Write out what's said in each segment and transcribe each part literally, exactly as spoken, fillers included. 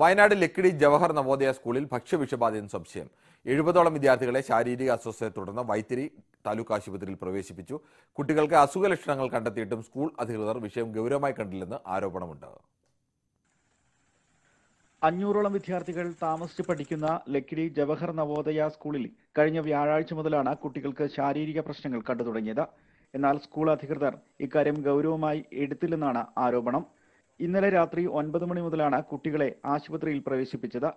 വയനാട് ലക്കിടി ജവഹർ നവോദയ സ്കൂളിൽ ഭക്ഷ്യവിഷബാധയെന്ന് സംശയം. എഴുപതോളം വിദ്യാർത്ഥികളെ ശാരീരിക അസ്വസ്ഥതയെ തുടർന്ന് വൈത്തിരി താലൂക്ക് ആശുപത്രിയിൽ പ്രവേശിപ്പിച്ചു. കുട്ടികൾക്ക് അസുഖ ലക്ഷണങ്ങൾ കണ്ടെത്തിയിട്ടും സ്കൂൾ അധികൃതർ വിഷയം ഗൗരവമായി കണ്ടില്ലെന്ന് ആരോപണമുണ്ട്. അഞ്ഞൂറോളം വിദ്യാർത്ഥികൾ താമസിച്ച് പഠിക്കുന്ന ലക്കിടി ജവഹർ നവോദയ സ്കൂളിൽ കഴിഞ്ഞ വ്യാഴാഴ്ച മുതലാണ് കുട്ടികൾക്ക് ശാരീരിക പ്രശ്നങ്ങൾ കണ്ടു തുടങ്ങിയത്. എന്നാൽ സ്കൂൾ അധികൃതർ ഇക്കാര്യം ഗൗരവമായി എടുത്തില്ലെന്നാണ് ആരോപണം. ഇന്നലെ രാത്രി ഒൻപത് മണി മുതലാണ് കുട്ടികളെ ആശുപത്രിയിൽ പ്രവേശിപ്പിച്ചത്.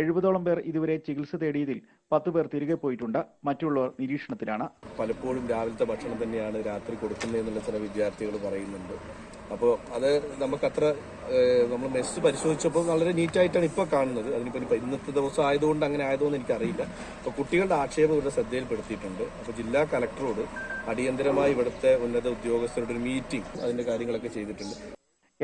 എഴുപതോളം പേർ ഇതുവരെ ചികിത്സ തേടിയതിൽ പത്ത് പേർ തിരികെ പോയിട്ടുണ്ട്. മറ്റുള്ളവർ നിരീക്ഷണത്തിലാണ്. പലപ്പോഴും രാവിലത്തെ ഭക്ഷണം തന്നെയാണ് രാത്രി കൊടുക്കുന്നതെന്നുള്ള ചില വിദ്യാർത്ഥികൾ പറയുന്നുണ്ട്. അപ്പോൾ അത് നമുക്കത്ര നമ്മൾ മെസ്സ് പരിശോധിച്ചപ്പോൾ വളരെ നീറ്റായിട്ടാണ് ഇപ്പോൾ കാണുന്നത്. അതിനിപ്പോൾ ഇന്നത്തെ ദിവസം ആയതുകൊണ്ട് അങ്ങനെ ആയതുകൊണ്ട് എനിക്കറിയില്ല. അപ്പോൾ കുട്ടികളുടെ ആക്ഷേപം ഇവിടെ ശ്രദ്ധയിൽപ്പെടുത്തിയിട്ടുണ്ട്. അപ്പോൾ ജില്ലാ കലക്ടറോട് അടിയന്തരമായി ഇവിടുത്തെ ഉന്നത ഉദ്യോഗസ്ഥരുടെ ഒരു മീറ്റിംഗ് അതിൻ്റെ കാര്യങ്ങളൊക്കെ ചെയ്തിട്ടുണ്ട്.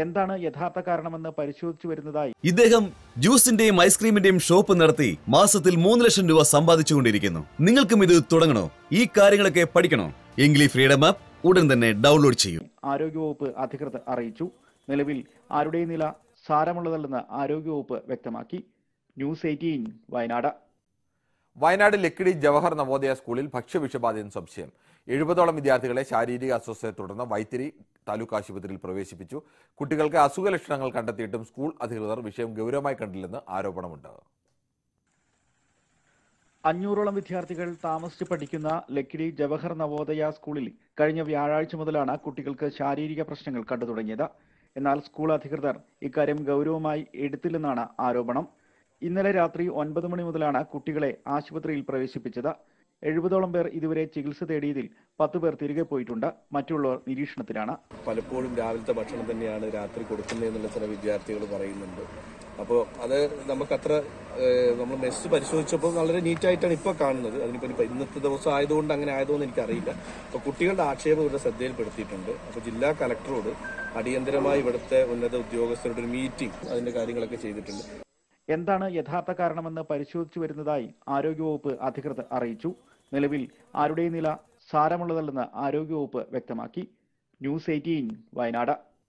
എന്താണ് യഥാർത്ഥ കാരണമെന്ന് പരിശോധിച്ചു വരുന്നതായി ഇദ്ദേഹം ജ്യൂസിന്റെയും ഐസ്ക്രീമിന്റെയും ഷോപ്പ് നടത്തി മാസത്തിൽ മൂന്ന് ലക്ഷം രൂപ സമ്പാദിച്ചുകൊണ്ടിരിക്കുന്നു. നിങ്ങൾക്കും ഇത് തുടങ്ങണോ? ഈ കാര്യങ്ങളൊക്കെ പഠിക്കണോ? ഇംഗ്ലീഷ് ഫ്രീഡം ആപ്പ് ഉടൻ തന്നെ ഡൗൺലോഡ് ചെയ്യൂ. ആരോഗ്യവകുപ്പ് അധികൃതർ അറിയിച്ചു. നിലവിൽ ആരുടെ നില സാരമുള്ളതല്ലെന്ന് ആരോഗ്യവകുപ്പ് വ്യക്തമാക്കി. News eighteen Wayanad. വയനാട് ലക്കിടി ജവഹർ നവോദയ സ്കൂളിൽ ഭക്ഷ്യവിഷബാധയെന്ന് സംശയം. എഴുപതോളം വിദ്യാർത്ഥികളെ ശാരീരിക അസ്വസ്ഥതയെ തുടർന്ന് വൈത്തിരി താലൂക്ക് ആശുപത്രിയിൽ പ്രവേശിപ്പിച്ചു. കുട്ടികൾക്ക് അസുഖ ലക്ഷണങ്ങൾ കണ്ടെത്തിയിട്ടും സ്കൂൾ അധികൃതർ വിഷയം ഗൗരവമായി കണ്ടില്ലെന്ന് ആരോപണമുണ്ട്. അഞ്ഞൂറോളം വിദ്യാർത്ഥികൾ താമസിച്ച് പഠിക്കുന്ന ലക്കിടി ജവഹർ നവോദയ സ്കൂളിൽ കഴിഞ്ഞ വ്യാഴാഴ്ച മുതലാണ് കുട്ടികൾക്ക് ശാരീരിക പ്രശ്നങ്ങൾ കണ്ടു തുടങ്ങിയത്. എന്നാൽ സ്കൂൾ അധികൃതർ ഇക്കാര്യം ഗൗരവമായി എടുത്തില്ലെന്നാണ് ആരോപണം. ഇന്നലെ രാത്രി ഒൻപത് മണി മുതലാണ് കുട്ടികളെ ആശുപത്രിയിൽ പ്രവേശിപ്പിച്ചത്. എഴുപതോളം പേർ ഇതുവരെ ചികിത്സ തേടിയതിൽ പത്ത് പേർ തിരികെ പോയിട്ടുണ്ട്. മറ്റുള്ളവർ നിരീക്ഷണത്തിലാണ്. പലപ്പോഴും രാവിലത്തെ ഭക്ഷണം തന്നെയാണ് രാത്രി കൊടുക്കുന്നതെന്നുള്ള ചില വിദ്യാർത്ഥികൾ പറയുന്നുണ്ട്. അപ്പോൾ അത് നമുക്കത്ര നമ്മൾ മെസ്സ് പരിശോധിച്ചപ്പോൾ വളരെ നീറ്റായിട്ടാണ് ഇപ്പോൾ കാണുന്നത്. അതിനിപ്പോൾ ഇന്നത്തെ ദിവസം ആയതുകൊണ്ട് അങ്ങനെ ആയതുകൊണ്ട് എനിക്കറിയില്ല. അപ്പോൾ കുട്ടികളുടെ ആക്ഷേപം ഇവിടെ ശ്രദ്ധയിൽപ്പെടുത്തിയിട്ടുണ്ട്. അപ്പോൾ ജില്ലാ കലക്ടറോട് അടിയന്തരമായി ഇവിടുത്തെ ഉന്നത ഉദ്യോഗസ്ഥരുടെ ഒരു മീറ്റിംഗ് അതിൻ്റെ കാര്യങ്ങളൊക്കെ ചെയ്തിട്ടുണ്ട്. എന്താണ് യഥാർത്ഥ കാരണമെന്ന് പരിശോധിച്ചു വരുന്നതായി ആരോഗ്യവകുപ്പ് അധികൃതർ അറിയിച്ചു. നിലവിൽ ആരുടെ നില സാരമുള്ളതല്ലെന്ന് ആരോഗ്യവകുപ്പ് വ്യക്തമാക്കി. News eighteen Wayanad.